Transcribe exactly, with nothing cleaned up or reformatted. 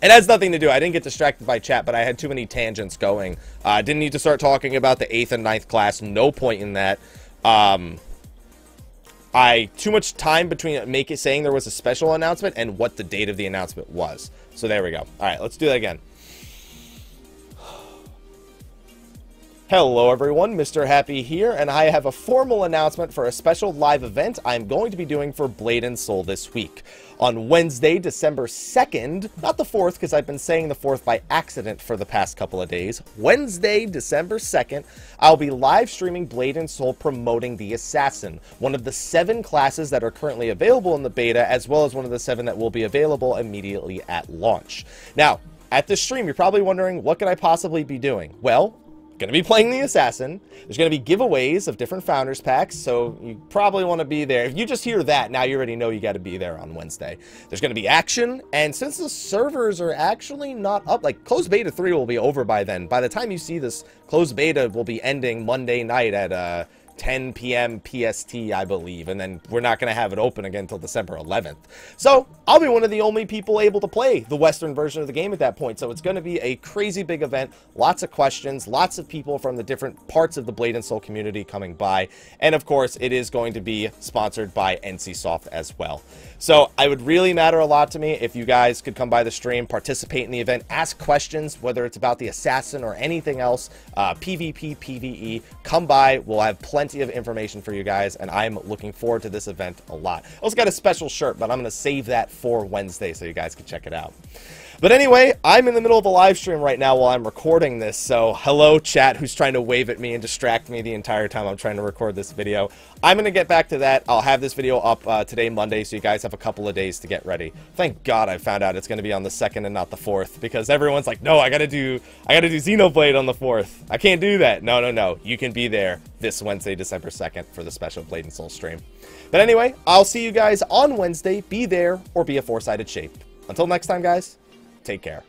It has nothing to do. I didn't get distracted by chat, but I had too many tangents going. I uh, didn't need to start talking about the eighth and ninth class. No point in that. Um, I too much time between make it saying there was a special announcement and what the date of the announcement was. So there we go. All right, let's do that again. Hello everyone, Mister Happy here, and I have a formal announcement for a special live event I'm going to be doing for Blade and Soul this week. On Wednesday, December second, not the fourth, because I've been saying the fourth by accident for the past couple of days. Wednesday, December second, I'll be live streaming Blade and Soul promoting the Assassin, one of the seven classes that are currently available in the beta, as well as one of the seven that will be available immediately at launch. Now, at this stream, you're probably wondering, what could I possibly be doing? Well, going to be playing the Assassin. There's going to be giveaways of different Founders Packs, so you probably want to be there. If you just hear that, now you already know you got to be there on Wednesday. There's going to be action, and since the servers are actually not up, like, Closed Beta three will be over by then. By the time you see this, Closed Beta will be ending Monday night at uh, ten p m P S T, I believe, and then we're not going to have it open again until December eleventh. So I'll be one of the only people able to play the Western version of the game at that point. So it's going to be a crazy big event, lots of questions, lots of people from the different parts of the Blade and Soul community coming by, and of course it is going to be sponsored by NCSoft as well. So it would really matter a lot to me if you guys could come by the stream, participate in the event, ask questions, whether it's about the Assassin or anything else, uh, PvP, PvE, come by. We'll have plenty of information for you guys, and I'm looking forward to this event a lot. I also got a special shirt, but I'm gonna save that for Wednesday so you guys can check it out. But anyway, I'm in the middle of a live stream right now while I'm recording this, so hello chat who's trying to wave at me and distract me the entire time I'm trying to record this video. I'm gonna get back to that. I'll have this video up uh, today, Monday, so you guys have a couple of days to get ready. Thank God I found out it's gonna be on the second and not the fourth, because everyone's like, no, I gotta do I gotta do Xenoblade on the fourth. I can't do that. No, no, no. You can be there this Wednesday, December second, for the special Blade and Soul stream. But anyway, I'll see you guys on Wednesday. Be there or be a four-sided shape. Until next time, guys, take care.